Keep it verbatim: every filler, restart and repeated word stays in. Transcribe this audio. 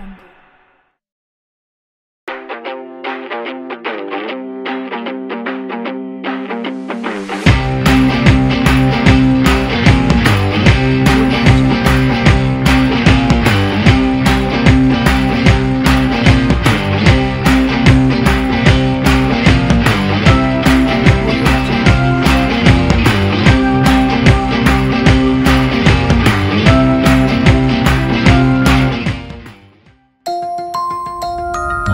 Jungle.